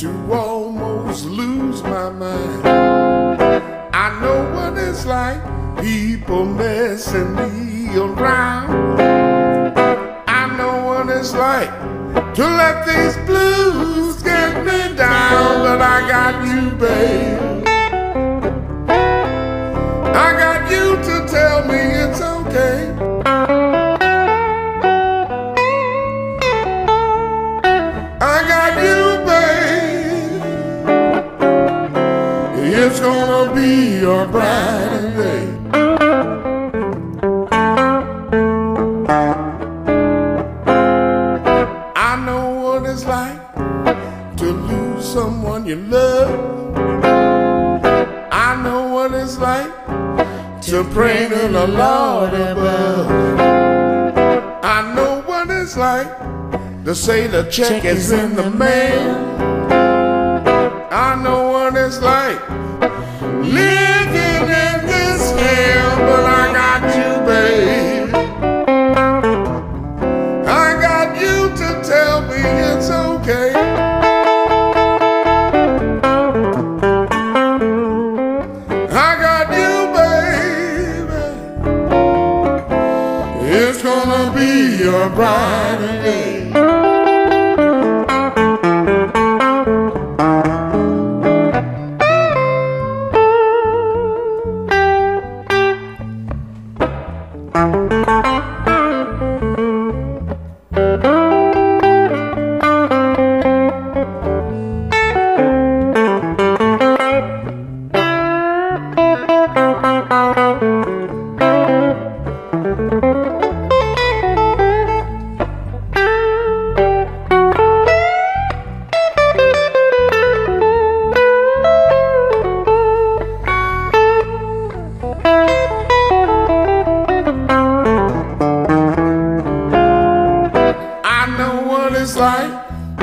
to almost lose my mind. I know what it's like, people messing me around. I know what it's like to let these blues get me down. But I got you, babe. I got you to tell me it's okay. It's gonna be your brighter day. I know what it's like to lose someone you love. I know what it's like to pray to the Lord above. I know what it's like to say the check is in the mail. I know what it's like living in this hell, but I got you, babe. I got you to tell me it's okay. I got you, babe. It's gonna be your brighter day. It's like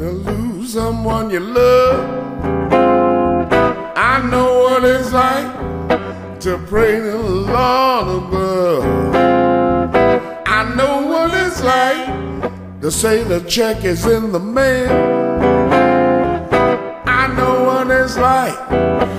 to lose someone you love. I know what it's like to pray to the Lord above. I know what it's like to say the check is in the mail. I know what it's like.